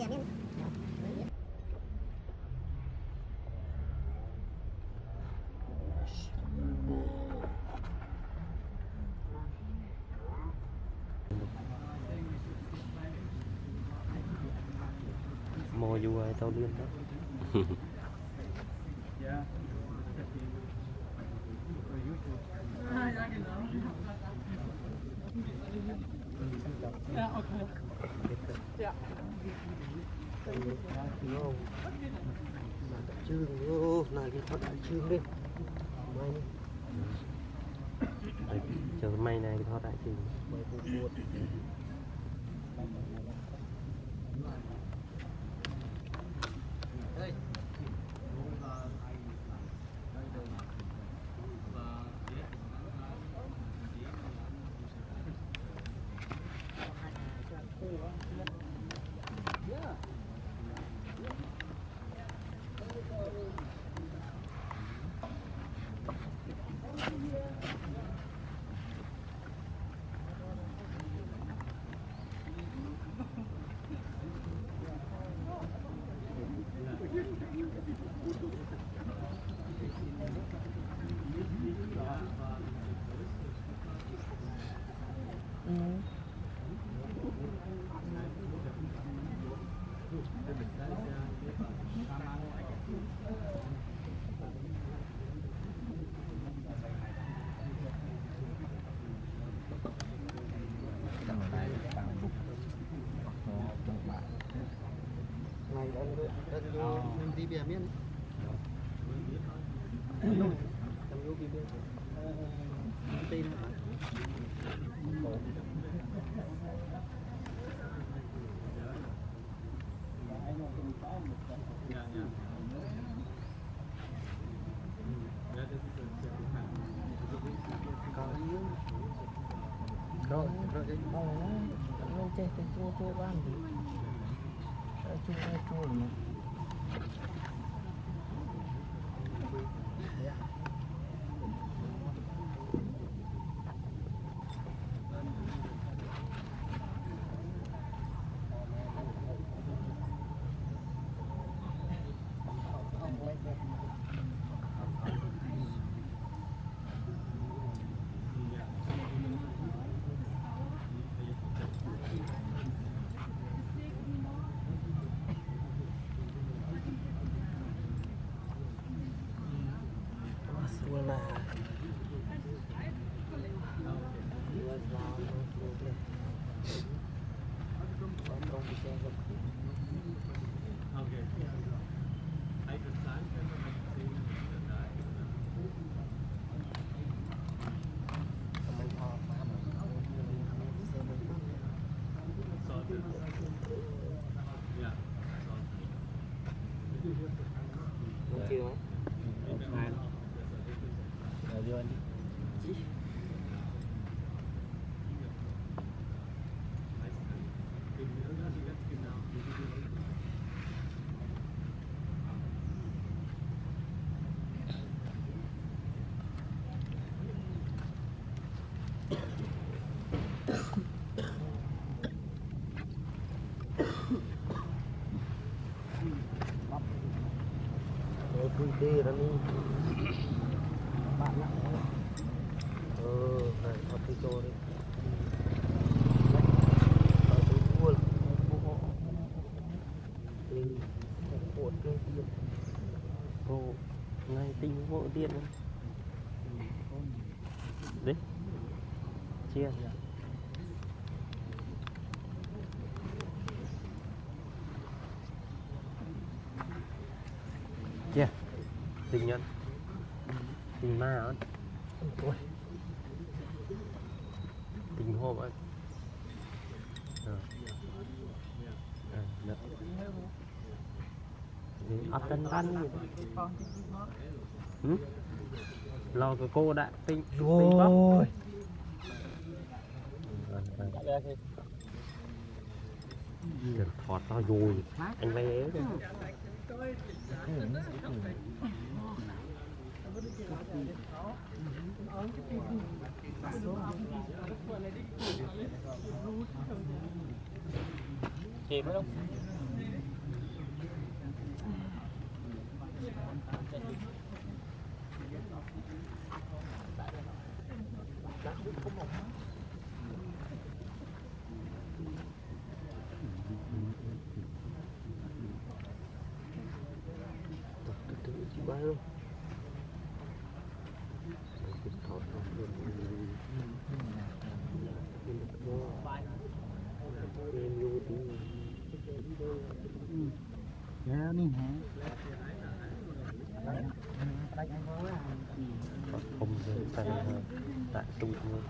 되면 mò dù ai tao điên đó. Yeah, okay. Yeah. Này cái thoát đại trương đi. May. Chờ may này cái thoát đại trương. Đi ra đi bạn nặng đấy. Phải có cái chỗ đi. Ngay tinh bộ điện đấy. Chia. Chia. Tình nhân tình ma á, tình hộp á, ấp tân tân lo của cô đã tinh tinh bắp được thọt ra rồi anh bé. Chìm hết không? quá luôn. Dạ đi hả? Không tại tại trung thôi.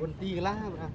Buồn tì lá mà.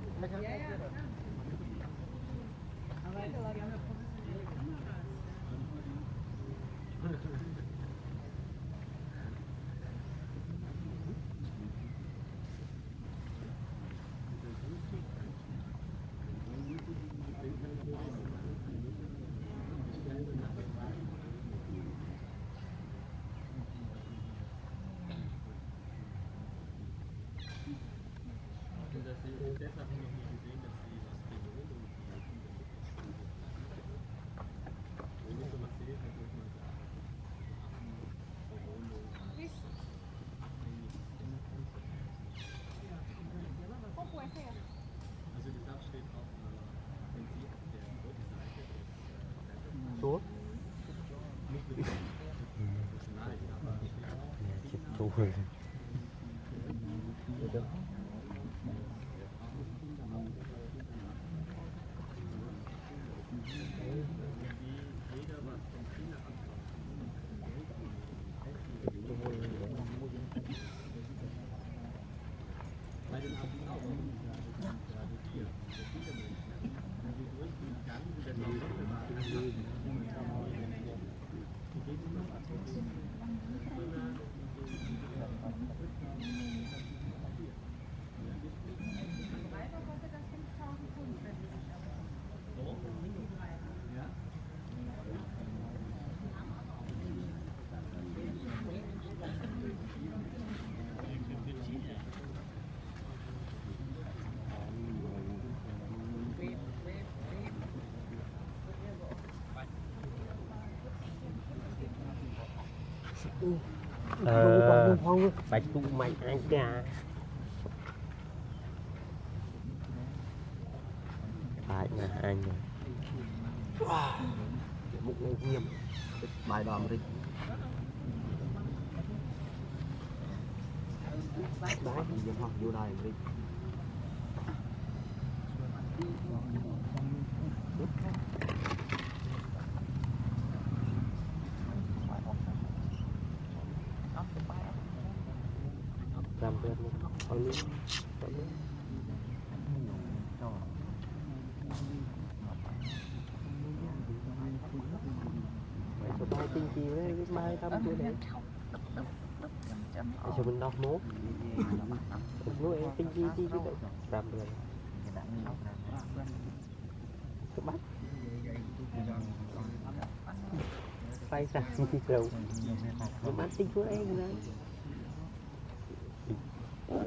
Cool. Bạch tu mạnh anh cả phải là anh một ngôi nghiêm bài đòn đi bác đá thì dân học vô đài đi cho mình đọc mốt nuôi em tinh chi chi cái đấy làm được cái bắt phải sao chi đầu cái bắt tinh của em đấy